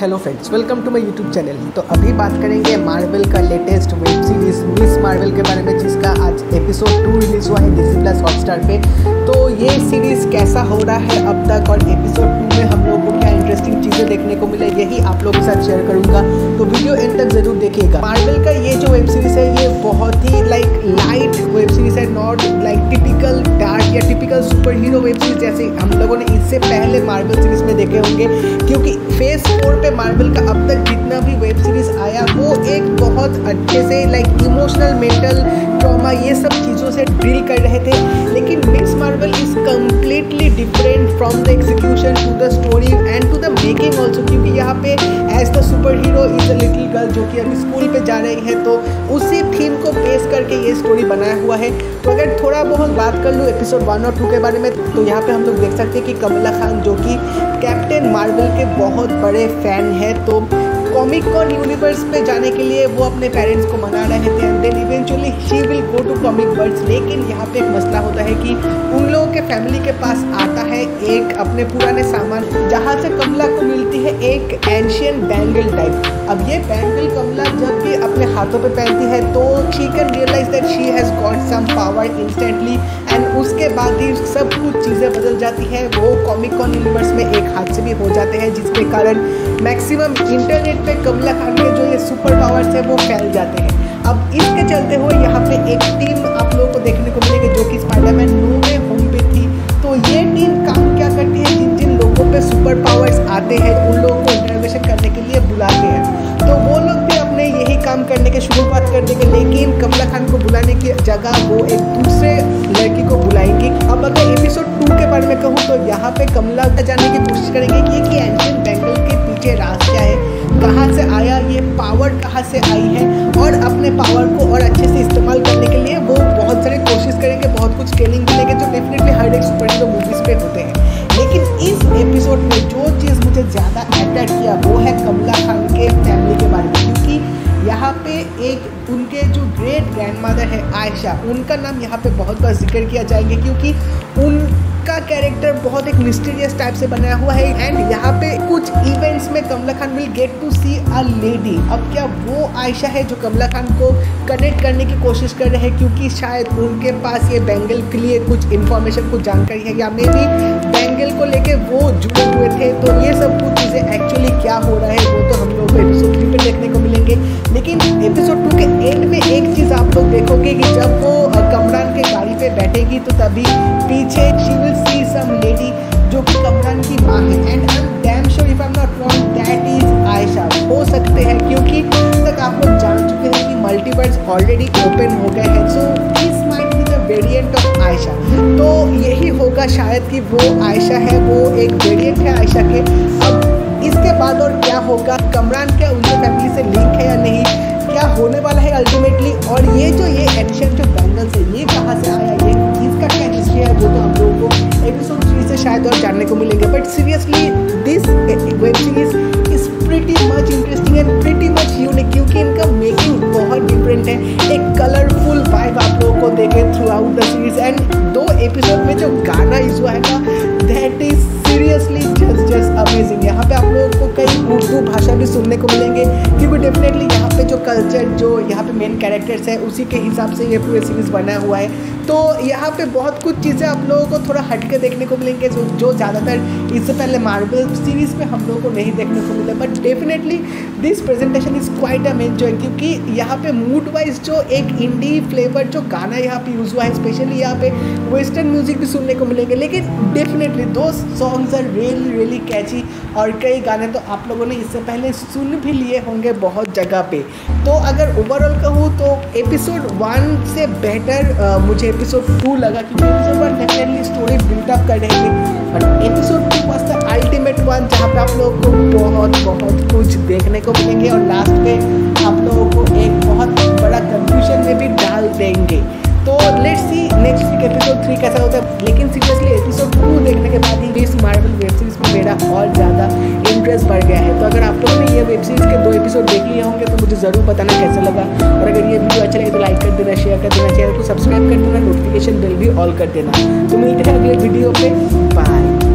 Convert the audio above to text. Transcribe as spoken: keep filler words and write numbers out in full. Hello friends, welcome to my YouTube channel. तो अभी बात करेंगे मार्वल का latest web series Miss Marvel के बारे में, जिसका आज एपिसोड टू रिलीज़ हुआ है डिज्नी प्लस हॉटस्टार पे। तो ये सीरीज़ कैसा हो रहा है अब तक और एपिसोड टू में हम लोगों को क्या इंटरेस्टिंग चीज़ें देखने को मिले, यही आप लोगों के साथ शेयर करूँगा। तो वीडियो एंड तक ज़रूर देखिएगा। मार्वल का ये जो वेब सीरीज़ है ये बहुत ही लाइक लाइट वेब सीरीज़ है, नॉट लाइक टिपिकल डार्क या typical super hero web series जैसे हम लोगों ने इससे पहले मार्वल सीरीज़ में देखे होंगे, क्योंकि फेज फोर पे मार्वल का अब तक जितना भी वेब सीरीज आया वो एक बहुत अच्छे से लाइक इमोशनल, मेंटल ट्रॉमा ये सब चीज़ों से डील कर रहे थे। लेकिन Miss Marvel is completely different from the execution to the story and to the making also, क्योंकि यहाँ पे as the super hero is a little girl जो कि अभी स्कूल पे जा रही है, तो उसी थीम को बेस करके ये स्टोरी बनाया हुआ है। तो अगर थोड़ा बहुत बात कर लूँ एपिसोड वन और टू के बारे में, तो यहाँ पर हम लोग देख सकते हैं कि कमला खान जो कि कैप्टन मार्वल के बहुत बड़े फ़ैन है, तो कॉमिक कॉन यूनिवर्स में जाने के लिए वो अपने पेरेंट्स को मना रहे थे and then eventually she will go to comic worlds. लेकिन यहाँ पे एक मसला होता है कि उन लोगों के फैमिली के पास आता है एक अपने पुराने सामान, जहाँ से कमला को मिलती है एक एंशियन बैंगल टाइप। अब ये बैंगल कमला जब भी अपने हाथों पे पहनती है तो she can realise that she has got some power instantly and उसके बाद ही सब कुछ चीज़ें बदल जाती है। वो कॉमिक कॉन यूनिवर्स में एक हादसे भी हो जाते हैं जिसके कारण मैक्सिमम इंटरनेट पे कमला खान के जो ये सुपर पावर्स है वो फैल जाते हैं। अब इसके चलते हुए यहाँ पे एक टीम आप लोगों को देखने को मिलेगी जो कि स्पाइडरमैन नो वे होम पे थी। तो ये टीम काम क्या करती है, जिन जिन लोगों पे सुपर पावर्स आते हैं उन लोगों को इंटरवेंशन करने के लिए बुलाते हैं। तो वो लोग भी अपने यही काम करने के शुरुआत कर देंगे, लेकिन कमला खान को बुलाने की जगह वो एक दूसरे लड़की को बुलाएंगे। अब अगर एपिसोड टू के बारे में कहूँ तो यहाँ पे कमला जाने की कोशिश करेंगे कि ये एंशियन बैंगल के पीछे राज क्या है, कहाँ से आया ये पावर, कहाँ से आई है, और अपने पावर को और अच्छे से इस्तेमाल करने के लिए वो बहुत सारी कोशिश करेंगे, बहुत कुछ ट्रेनिंग मिलेंगे जो डेफिनेटली हर एक सुपर हीरो मूवीज़ पे होते हैं। लेकिन इस एपिसोड में जो चीज़ मुझे ज़्यादा अट्रैक्ट किया वो है कमला खान के फैमिली के बारे में, क्योंकि यहाँ पे एक उनके जो ग्रेट ग्रैंड मदर है आयशा, उनका नाम यहाँ पे बहुत बार जिक्र किया जाएंगे क्योंकि उनका कैरेक्टर बहुत एक मिस्टीरियस टाइप से बनाया हुआ है। एंड यहाँ पे कुछ इवेंट्स में Kamala Khan will get to see a lady. अब क्या वो आयशा है जो कमला खान को कनेक्ट करने की कोशिश कर रहे हैं, क्योंकि शायद उनके पास ये बैंगल के लिए कुछ इन्फॉर्मेशन, कुछ जानकारी है, या मे भी बैंगल को लेके वो जुड़े हुए थे। तो ये सब कुछ चीज़ें एक्चुअली क्या हो रहा है वो तो हम लोग एपिसोड थ्री पे देखने को मिलेंगे। लेकिन एपिसोड टू के एंड में एक चीज़ आप लोग देखोगे कि जब वो कमरान के गाड़ी पे बैठेगी तो तभी पीछे she will see some lady जो कि कमरान की माँ है। And I am damn sure if I am not wrong that is Ayesha हो सकते हैं, क्योंकि अब तक आप लोग जान चुके हैं कि मल्टीवर्स ऑलरेडी ओपन हो गए हैं। So this might be the variant of Ayesha. तो यही होगा शायद कि वो आयशा है, वो एक वेरिएंट है आयशा के। अब इसके बाद और क्या होगा, कमरान क्या उनके फैमिली से लिंक है या नहीं, क्या होने वाला है अल्टीमेटली, और ये जो ये एंशियन जो बैंगल्स है ये कहाँ से आया, ये इसका क्या हिस्ट्री है, वो तो हम लोगों को एपिसोड थ्री से शायद और जानने को मिलेंगे। But seriously this web series is pretty much interesting and pretty much unique, क्योंकि इनका मेकिंग बहुत डिफरेंट है। एक कलरफुल वाइब आप लोगों को देखे throughout the series. And दो एपिसोड में जो गाना यूज हुआ है ना, that is seriously just just amazing. यहाँ पे आप लोगों को कई उर्दू भाषा भी सुनने को मिलेंगे, क्योंकि डेफिनेटली यहाँ पे जो कल्चर, जो यहाँ पे मेन कैरेक्टर्स है उसी के हिसाब से ये पूरी सीरीज़ बना हुआ है। तो यहाँ पे बहुत कुछ चीज़ें आप लोगों को थोड़ा हटके देखने को मिलेंगे जो जो ज़्यादातर इससे पहले मार्वल सीरीज़ में हम लोगों को नहीं देखने को मिले। But definitely this presentation is quite a main joy, क्योंकि यहाँ पे मूड वाइज जो एक इंडी फ्लेवर जो गाना यहाँ पे यूज़ हुआ है, स्पेशली यहाँ पे वेस्टर्न म्यूजिक भी सुनने को मिलेंगे। लेकिन डेफिनेटली दो songs are really really catchy, और कई गाने तो आप लोगों ने इससे पहले सुन भी लिए होंगे बहुत जगह पे। तो अगर ओवरऑल कहूँ तो एपिसोड वन से बेटर आ, मुझे एपिसोड टू लगा, क्योंकि episode one definitely story buildup कर रही थी, but episode two was the ultimate one जहाँ पे आप लोगों को बहुत बहुत कुछ देखने को मिलेंगे और लास्ट में आप लोगों को एक बहुत बड़ा कंफ्यूजन में भी डाल देंगे। तो let's see next week episode three कैसा होता है। लेकिन सीरियसली एपिसोड टू देखने के बाद ही इस मार्वल वेब सीरीज़ में मेरा और ज़्यादा इंटरेस्ट बढ़ गया है। तो अगर आप लोगों ने ये वेब सीरीज़ के दो एपिसोड देख लिए होंगे तो मुझे ज़रूर बताना कैसा लगा, और अगर ये वीडियो अच्छा लगे तो लाइक कर देना, शेयर कर देना, चैनल को सब्सक्राइब कर देना, नोटिफिकेशन बेल भी ऑल कर देना। तो मिलते हैं अगले वीडियो पर, बाय।